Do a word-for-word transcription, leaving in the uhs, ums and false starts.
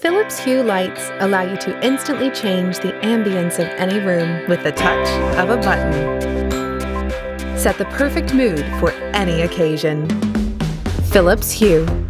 Philips Hue lights allow you to instantly change the ambience of any room with the touch of a button. Set the perfect mood for any occasion. Philips Hue.